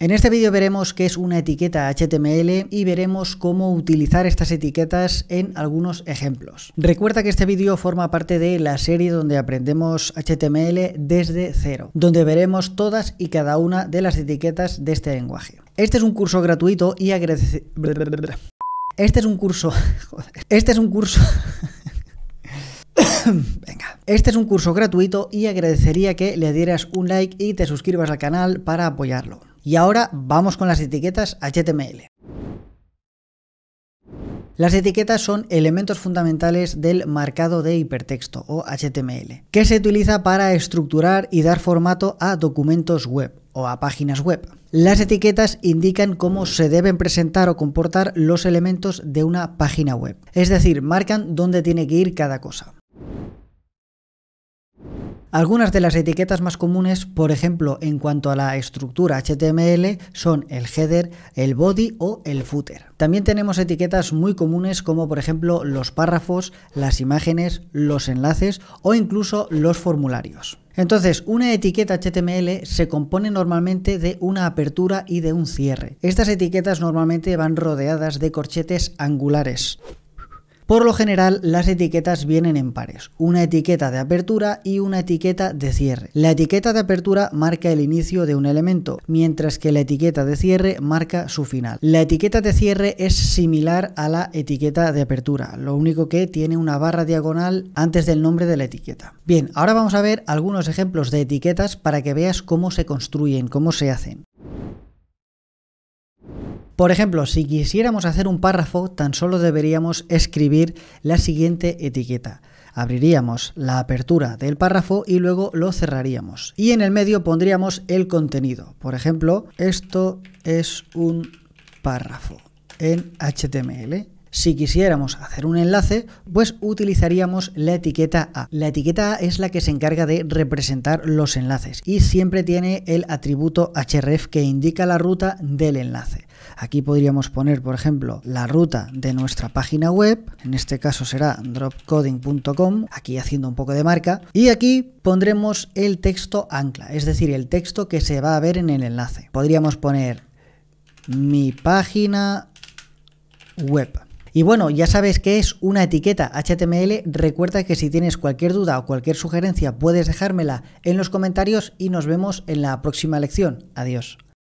En este vídeo veremos qué es una etiqueta HTML y veremos cómo utilizar estas etiquetas en algunos ejemplos. Recuerda que este vídeo forma parte de la serie donde aprendemos HTML desde cero, donde veremos todas y cada una de las etiquetas de este lenguaje. Este es un curso gratuito y agradecido. Este es un curso gratuito y agradecería que le dieras un like y te suscribas al canal para apoyarlo. Y ahora vamos con las etiquetas HTML. Las etiquetas son elementos fundamentales del marcado de hipertexto o HTML, que se utiliza para estructurar y dar formato a documentos web o a páginas web. Las etiquetas indican cómo se deben presentar o comportar los elementos de una página web, es decir, marcan dónde tiene que ir cada cosa. Algunas de las etiquetas más comunes, por ejemplo, en cuanto a la estructura HTML, son el header, el body o el footer. También tenemos etiquetas muy comunes como, por ejemplo, los párrafos, las imágenes, los enlaces o incluso los formularios. Entonces, una etiqueta HTML se compone normalmente de una apertura y de un cierre. Estas etiquetas normalmente van rodeadas de corchetes angulares. Por lo general, las etiquetas vienen en pares, una etiqueta de apertura y una etiqueta de cierre. La etiqueta de apertura marca el inicio de un elemento, mientras que la etiqueta de cierre marca su final. La etiqueta de cierre es similar a la etiqueta de apertura, lo único que tiene una barra diagonal antes del nombre de la etiqueta. Bien, ahora vamos a ver algunos ejemplos de etiquetas para que veas cómo se construyen, cómo se hacen. Por ejemplo, si quisiéramos hacer un párrafo, tan solo deberíamos escribir la siguiente etiqueta. Abriríamos la apertura del párrafo y luego lo cerraríamos. Y en el medio pondríamos el contenido. Por ejemplo, esto es un párrafo en HTML. Si quisiéramos hacer un enlace, pues utilizaríamos la etiqueta A. La etiqueta A es la que se encarga de representar los enlaces y siempre tiene el atributo href que indica la ruta del enlace. Aquí podríamos poner, por ejemplo, la ruta de nuestra página web, en este caso será dropcoding.com, aquí haciendo un poco de marca, y aquí pondremos el texto ancla, es decir, el texto que se va a ver en el enlace. Podríamos poner mi página web. Y bueno, ya sabes qué es una etiqueta HTML. Recuerda que si tienes cualquier duda o cualquier sugerencia puedes dejármela en los comentarios y nos vemos en la próxima lección. Adiós.